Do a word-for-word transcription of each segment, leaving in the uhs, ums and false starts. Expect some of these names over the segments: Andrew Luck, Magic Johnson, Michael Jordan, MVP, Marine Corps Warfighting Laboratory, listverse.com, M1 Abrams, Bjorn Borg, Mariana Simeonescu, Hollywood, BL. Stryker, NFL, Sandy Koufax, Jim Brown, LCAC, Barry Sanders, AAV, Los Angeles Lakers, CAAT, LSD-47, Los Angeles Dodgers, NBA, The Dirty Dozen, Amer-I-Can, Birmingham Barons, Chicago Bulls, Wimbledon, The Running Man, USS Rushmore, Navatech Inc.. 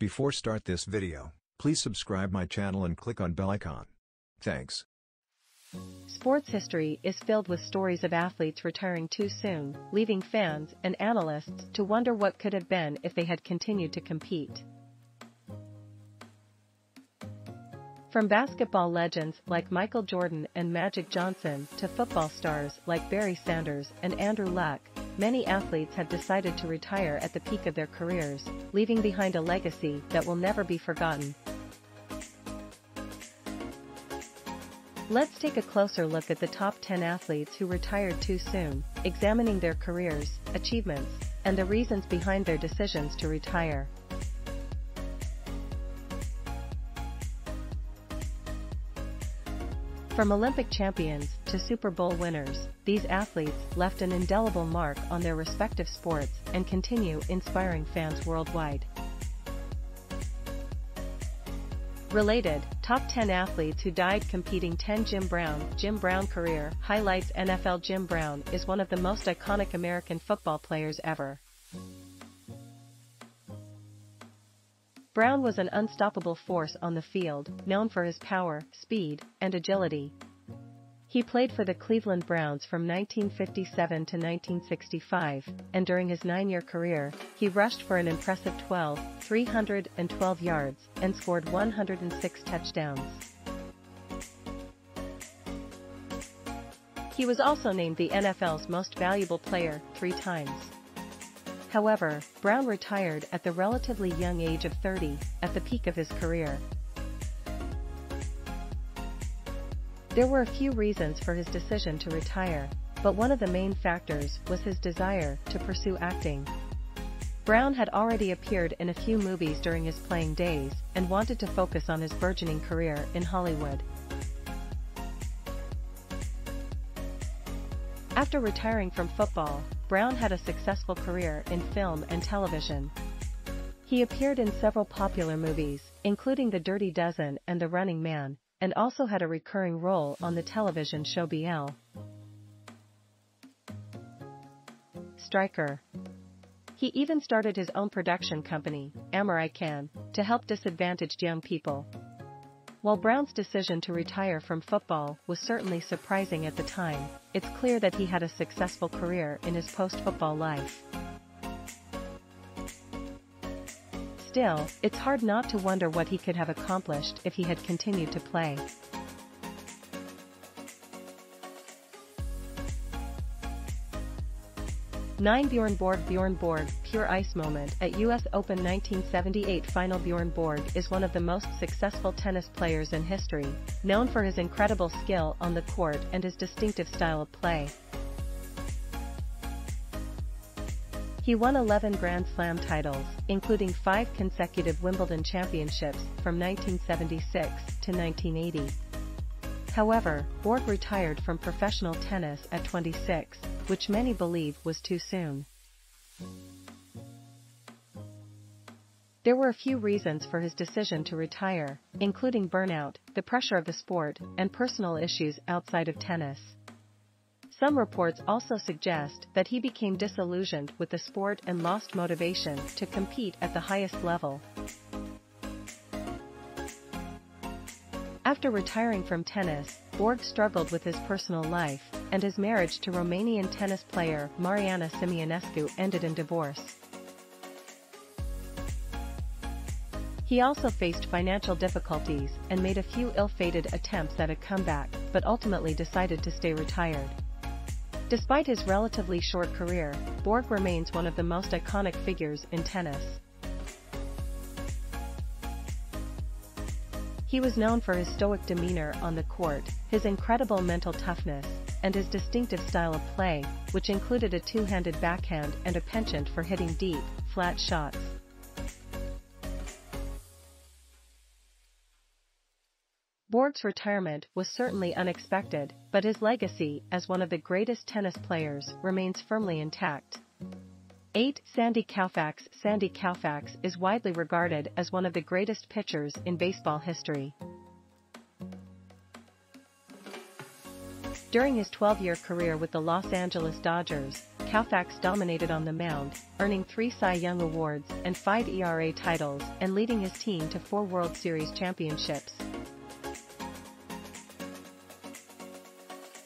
Before start this video, please subscribe my channel and click on bell icon. Thanks. Sports history is filled with stories of athletes retiring too soon, leaving fans and analysts to wonder what could have been if they had continued to compete. From basketball legends like Michael Jordan and Magic Johnson to football stars like Barry Sanders and Andrew Luck, many athletes have decided to retire at the peak of their careers, leaving behind a legacy that will never be forgotten. Let's take a closer look at the top ten athletes who retired too soon, examining their careers, achievements, and the reasons behind their decisions to retire. From Olympic champions to Super Bowl winners, these athletes left an indelible mark on their respective sports and continue inspiring fans worldwide. Related, top ten athletes who died competing. Ten Jim Brown. Jim Brown career highlights. N F L Jim Brown is one of the most iconic American football players ever. Brown was an unstoppable force on the field, known for his power, speed, and agility. He played for the Cleveland Browns from nineteen fifty-seven to nineteen sixty-five, and during his nine-year career, he rushed for an impressive twelve thousand three hundred twelve yards and scored one hundred six touchdowns. He was also named the N F L's most valuable player three times. However, Brown retired at the relatively young age of thirty, at the peak of his career. There were a few reasons for his decision to retire, but one of the main factors was his desire to pursue acting. Brown had already appeared in a few movies during his playing days and wanted to focus on his burgeoning career in Hollywood. After retiring from football, Brown had a successful career in film and television. He appeared in several popular movies, including The Dirty Dozen and The Running Man, and also had a recurring role on the television show B L Stryker. He even started his own production company, Amer-I-Can, to help disadvantaged young people. While Brown's decision to retire from football was certainly surprising at the time, it's clear that he had a successful career in his post-football life. Still, it's hard not to wonder what he could have accomplished if he had continued to play. nine Bjorn Borg. Bjorn Borg, pure ice moment. At U S Open nineteen seventy-eight final, Bjorn Borg is one of the most successful tennis players in history, known for his incredible skill on the court and his distinctive style of play. He won eleven Grand Slam titles, including five consecutive Wimbledon championships from nineteen seventy-six to nineteen eighty. However, Borg retired from professional tennis at twenty-six, which many believe was too soon. There were a few reasons for his decision to retire, including burnout, the pressure of the sport, and personal issues outside of tennis. Some reports also suggest that he became disillusioned with the sport and lost motivation to compete at the highest level. After retiring from tennis, Borg struggled with his personal life, and his marriage to Romanian tennis player Mariana Simeonescu ended in divorce. He also faced financial difficulties and made a few ill-fated attempts at a comeback, but ultimately decided to stay retired. Despite his relatively short career, Borg remains one of the most iconic figures in tennis. He was known for his stoic demeanor on the court, his incredible mental toughness, and his distinctive style of play, which included a two-handed backhand and a penchant for hitting deep, flat shots. Borg's retirement was certainly unexpected, but his legacy as one of the greatest tennis players remains firmly intact. eight Sandy Koufax. Sandy Koufax is widely regarded as one of the greatest pitchers in baseball history. During his twelve-year career with the Los Angeles Dodgers, Koufax dominated on the mound, earning three Cy Young Awards and five E R A titles and leading his team to four World Series championships.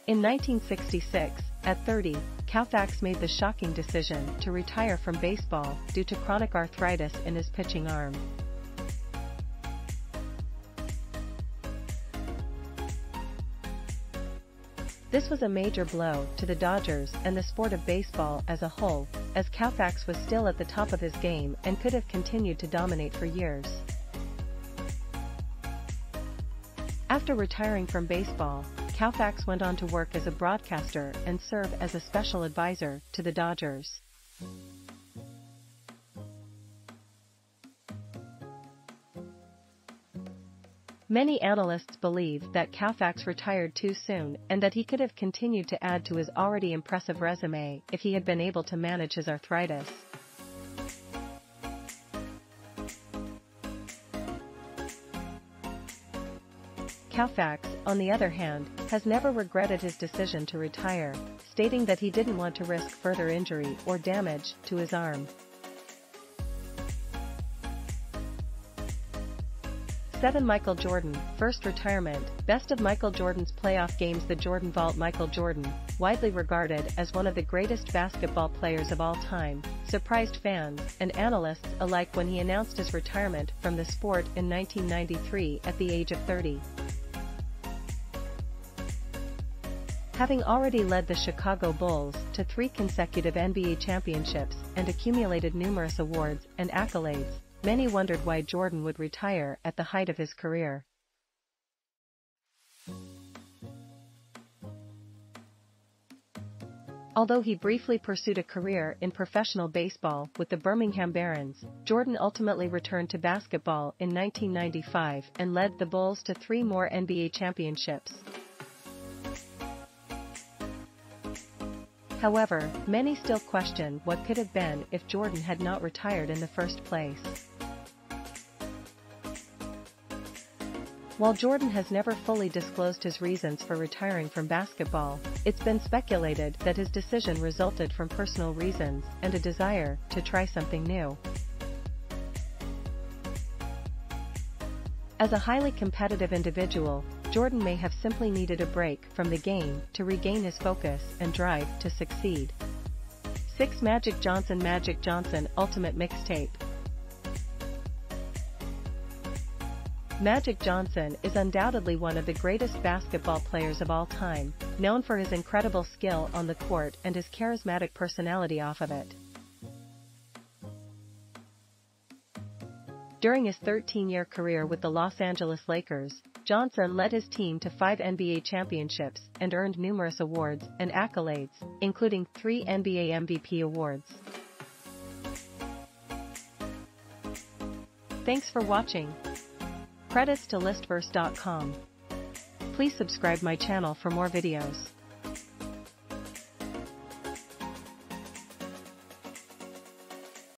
In nineteen sixty-six, at thirty, Koufax made the shocking decision to retire from baseball due to chronic arthritis in his pitching arm. This was a major blow to the Dodgers and the sport of baseball as a whole, as Koufax was still at the top of his game and could have continued to dominate for years. After retiring from baseball, Koufax went on to work as a broadcaster and serve as a special advisor to the Dodgers. Many analysts believe that Koufax retired too soon and that he could have continued to add to his already impressive resume if he had been able to manage his arthritis. Koufax, on the other hand, has never regretted his decision to retire, stating that he didn't want to risk further injury or damage to his arm. seven Michael Jordan, first retirement. Best of Michael Jordan's playoff games. The Jordan Vault. Michael Jordan, widely regarded as one of the greatest basketball players of all time, surprised fans and analysts alike when he announced his retirement from the sport in nineteen ninety-three at the age of thirty. Having already led the Chicago Bulls to three consecutive N B A championships and accumulated numerous awards and accolades, many wondered why Jordan would retire at the height of his career. Although he briefly pursued a career in professional baseball with the Birmingham Barons, Jordan ultimately returned to basketball in nineteen ninety-five and led the Bulls to three more N B A championships. However, many still question what could have been if Jordan had not retired in the first place. While Jordan has never fully disclosed his reasons for retiring from basketball, it's been speculated that his decision resulted from personal reasons and a desire to try something new. As a highly competitive individual, Jordan may have simply needed a break from the game to regain his focus and drive to succeed. six Magic Johnson. Magic Johnson Ultimate Mixtape. Magic Johnson is undoubtedly one of the greatest basketball players of all time, known for his incredible skill on the court and his charismatic personality off of it. During his thirteen-year career with the Los Angeles Lakers, Johnson led his team to five N B A championships and earned numerous awards and accolades, including three N B A M V P awards. Thanks for watching. Credits to listverse dot com. Please subscribe my channel for more videos.